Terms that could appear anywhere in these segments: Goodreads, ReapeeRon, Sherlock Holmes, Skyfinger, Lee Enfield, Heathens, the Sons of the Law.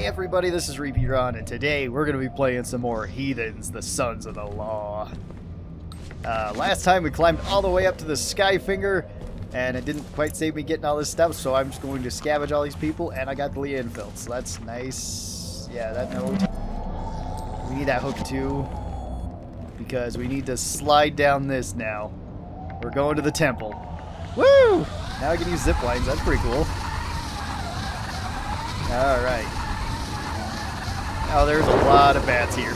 Hey everybody, this is ReapeeRon, and today we're going to be playing some more Heathens, the Sons of the Law. Last time we climbed all the way up to the Skyfinger, and it didn't quite save me getting all this stuff, so I'm just going to scavenge all these people, and I got the Lee Enfield, so that's nice. Yeah, that note. We need that hook too, because we need to slide down this now. We're going to the temple. Woo! Now I can use zip lines, that's pretty cool. Alright. Oh, there's a lot of bats here.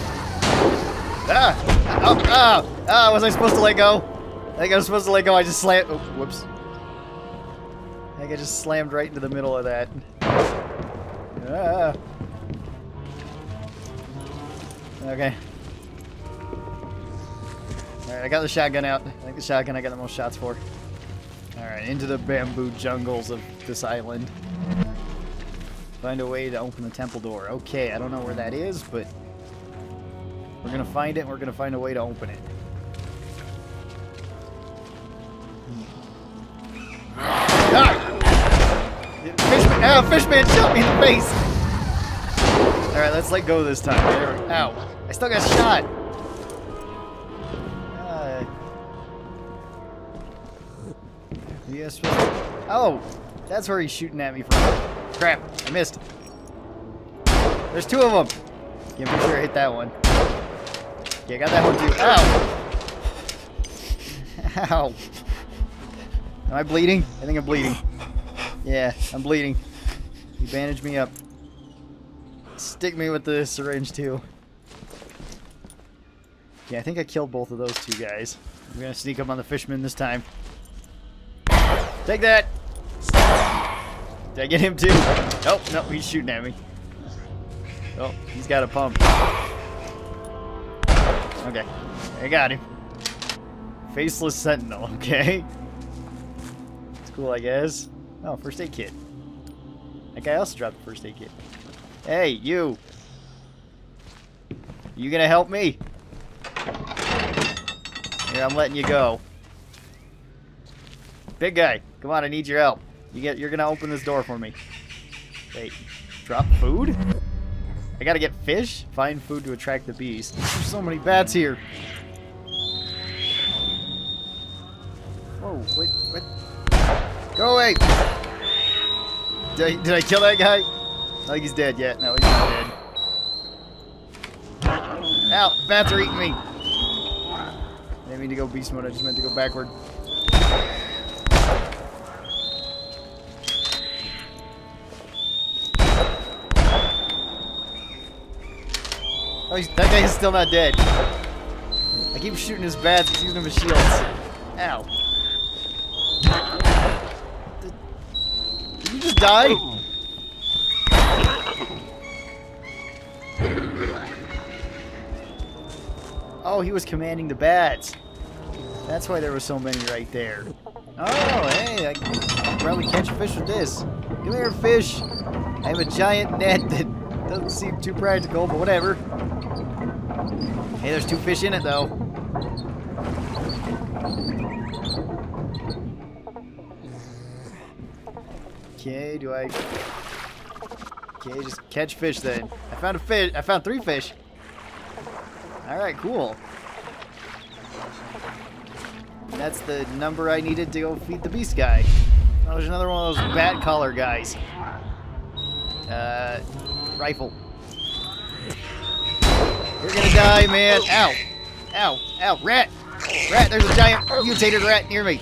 Ah! Oh, ah! Ah! Was I supposed to let go? I think I was supposed to let go. I just slammed. Oh, whoops. I think I just slammed right into the middle of that. Ah. Okay. Alright, I got the shotgun out. I think the shotgun I got the most shots for. Alright, into the bamboo jungles of this island. Find a way to open the temple door. Okay, I don't know where that is, but we're gonna find it and we're gonna find a way to open it. Ah! Fishman! Ow, fishman shot me in the face! Alright, let's let go this time. Ow. I still got shot! Yes. Oh! That's where he's shooting at me from. Crap, I missed. There's two of them. Yeah, make sure I hit that one. Yeah, I got that one too. Ow! Ow. Am I bleeding? I think I'm bleeding. Yeah, I'm bleeding. You bandage me up. Stick me with the syringe too. Yeah, I think I killed both of those two guys. I'm gonna sneak up on the fishman this time. Take that! Did I get him too? Nope, nope, he's shooting at me. Oh, he's got a pump. Okay, I got him. Faceless sentinel, okay. It's cool, I guess. Oh, first aid kit. That guy also dropped the first aid kit. Hey, you! You gonna help me? Here, I'm letting you go. Big guy, come on, I need your help. You're gonna open this door for me. Wait, drop food? I gotta get fish? Find food to attract the bees. There's so many bats here. Whoa, wait, what? Go away! Did I kill that guy? I think he's dead yet. No, he's not dead. Ow, bats are eating me. I didn't mean to go beast mode, I just meant to go backward. Oh, that guy is still not dead. I keep shooting his bats, he's using them as shields. Ow. Did you just die? Oh, he was commanding the bats. That's why there were so many right there. Oh, hey, I can probably catch a fish with this. Come here, fish. I have a giant net that doesn't seem too practical, but whatever. Hey, there's two fish in it, though. Okay, do I... Okay, just catch fish, then. I found a fish. I found three fish. Alright, cool. And that's the number I needed to go feed the beast guy. Oh, there's another one of those bat collar guys. Rifle. You're gonna die, man. Ow. Ow. Ow. Rat. Rat. There's a giant mutated rat near me.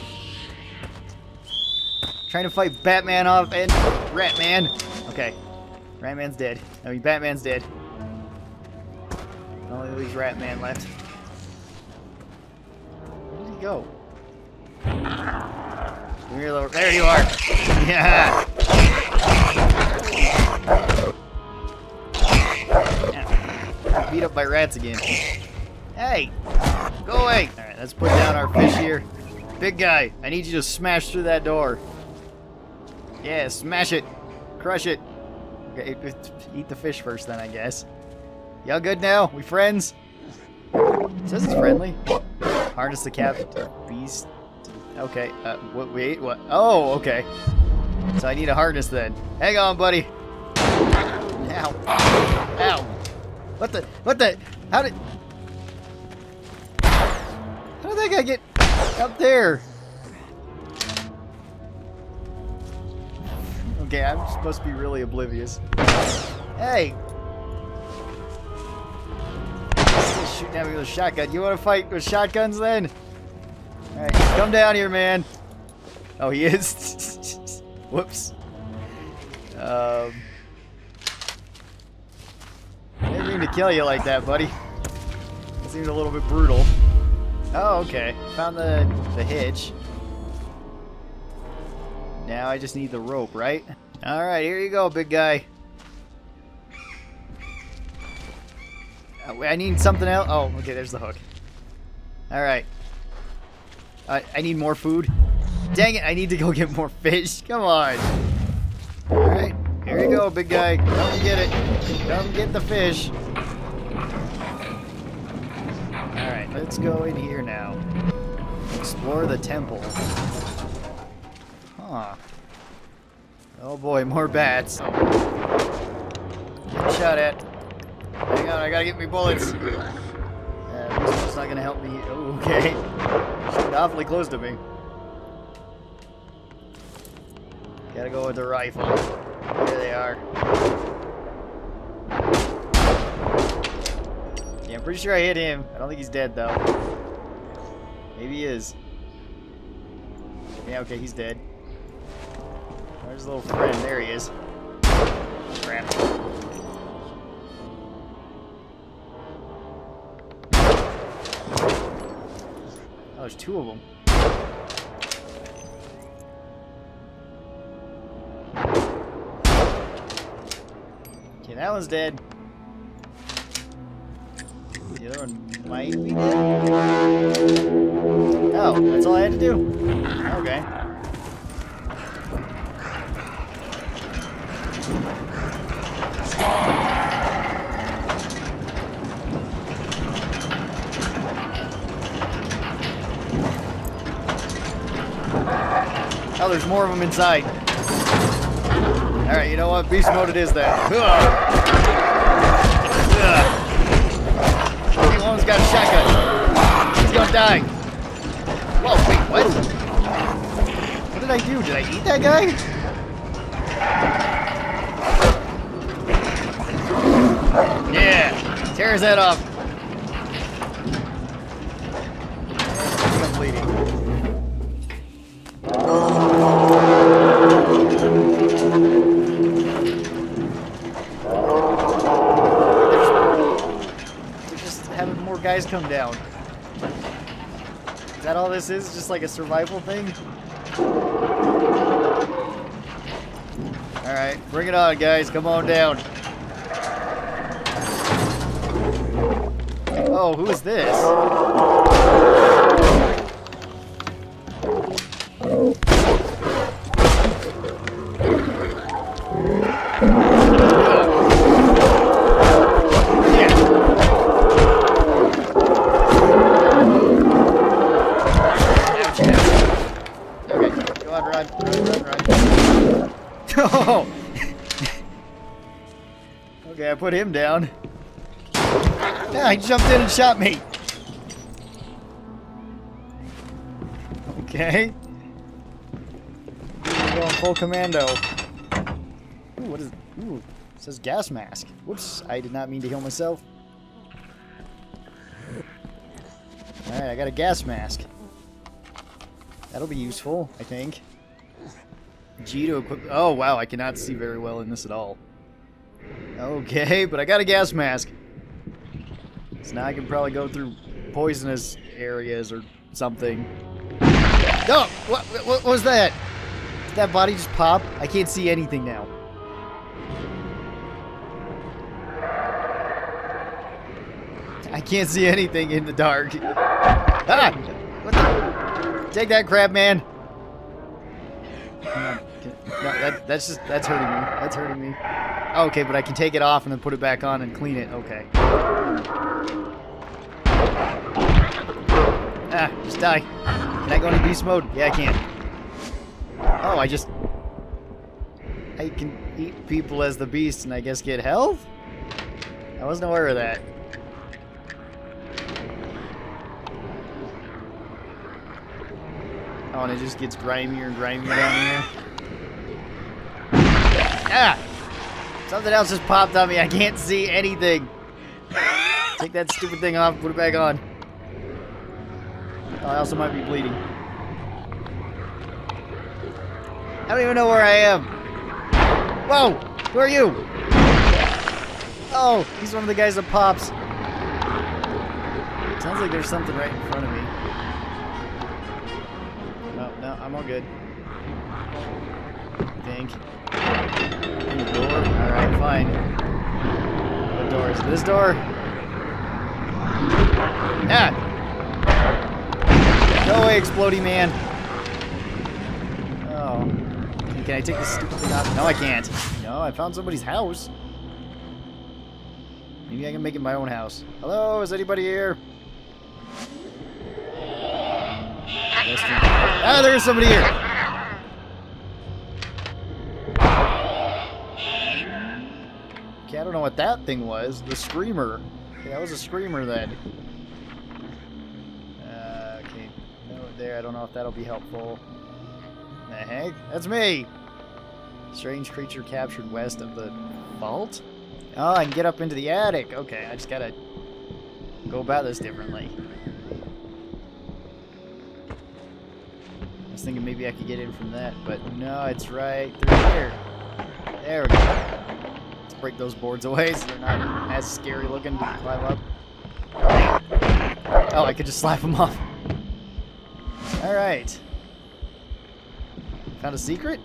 Trying to fight Batman off and Ratman. Okay. Ratman's dead. I mean, Batman's dead. Only leaves Ratman left. Where did he go? There you are. Yeah. Beat up by rats again. Hey! Go away! Alright, let's put down our fish here. Big guy, I need you to smash through that door. Yeah, smash it. Crush it. Okay, eat the fish first then, I guess. Y'all good now? We friends? It says it's friendly. Harness the captive beast. Okay, what, wait, what? Oh, okay. So I need a harness then. Hang on, buddy. Ow. Ow. What the? How did that guy get up there? Okay, I'm supposed to be really oblivious. Hey! He's shooting at me with a shotgun. You want to fight with shotguns then? Alright, come down here, man. Oh, he is? Whoops. I didn't mean to kill you like that, buddy. It seemed a little bit brutal. Oh, okay. Found the hitch. Now I just need the rope, right? Alright, here you go, big guy. I need something else. Oh, okay, there's the hook. Alright. I need more food. Dang it, I need to go get more fish. Come on. Alright, here you go, big guy. Come get it. Come get the fish. Alright, let's go in here now. Explore the temple. Huh. Oh boy, more bats. Get shot at. Hang on, I gotta get me bullets. It's not gonna help me. Oh, okay. She's awfully close to me. Gotta go with the rifle. There they are. Yeah, I'm pretty sure I hit him. I don't think he's dead though. Maybe he is. Yeah, okay, he's dead. Where's his little friend? There he is. Crap. Oh, there's two of them. Okay, that one's dead. The other one might be dead. Oh, that's all I had to do. Okay. Oh, there's more of them inside. Alright, you know what? Beast mode it is then. One's got a shotgun. He's gonna die. Whoa, wait, what? What did I do? Did I eat that guy? Yeah! Tear his head off. I'm bleeding. Guys come down. Is that all this is? Just like a survival thing? Alright, bring it on guys, come on down. Oh, who is this? Okay, I put him down. Yeah, he jumped in and shot me. Okay. I'm going full commando. Ooh, what is it? Ooh, it says gas mask. Whoops, I did not mean to heal myself. Alright, I got a gas mask. That'll be useful, I think. G to equip. Oh wow, I cannot see very well in this at all. Okay, but I got a gas mask. So now I can probably go through poisonous areas or something. Oh, what was that? Did that body just pop? I can't see anything now. I can't see anything in the dark. Ah! What the? Take that crab, man. No, that's hurting me. That's hurting me. Okay, but I can take it off and then put it back on and clean it. Okay. Ah, just die. Can I go into beast mode? Yeah, I can. Oh, I just... I can eat people as the beast and I guess get health? I wasn't aware of that. Oh, and it just gets grimier and grimier down here. Ah! Something else just popped on me. I can't see anything. Take that stupid thing off, put it back on. Oh, I also might be bleeding. I don't even know where I am. Whoa! Who are you? Oh, he's one of the guys that pops. Sounds like there's something right in front of me. No, no, I'm all good. I think. The door? Alright, fine. What door is this door? Ah! No way, exploding man! Oh. Can I take this stupid thing off? No, I can't. No, I found somebody's house. Maybe I can make it my own house. Hello, is anybody here? Ah, there's somebody here! I don't know what that thing was. The screamer. Okay, that was a screamer then. Okay. Over there. I don't know if that'll be helpful. The heck? That's me! Strange creature captured west of the vault? Oh, I can get up into the attic. Okay, I just gotta go about this differently. I was thinking maybe I could get in from that, but no, it's right through here. There we go. Break those boards away so they're not as scary looking to climb up. Oh, I could just slap them off. Alright. Found a secret?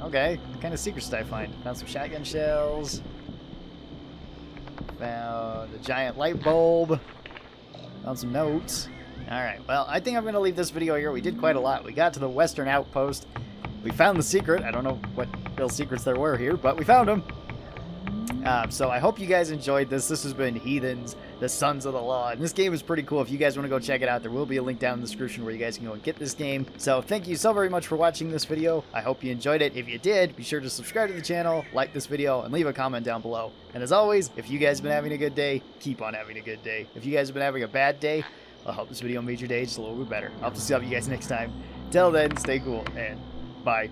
Okay. What kind of secrets did I find? Found some shotgun shells. Found a giant light bulb. Found some notes. Alright, well, I think I'm going to leave this video here. We did quite a lot. We got to the western outpost. We found the secret. I don't know what real secrets there were here, but we found them. So I hope you guys enjoyed this. This has been Heathens, the Sons of the Law. And this game is pretty cool. If you guys want to go check it out, there will be a link down in the description where you guys can go and get this game. So thank you so very much for watching this video. I hope you enjoyed it. If you did, be sure to subscribe to the channel, like this video, and leave a comment down below. And as always, if you guys have been having a good day, keep on having a good day. If you guys have been having a bad day, I hope this video made your day just a little bit better. I'll hope to see you guys next time. Till then, stay cool, and bye.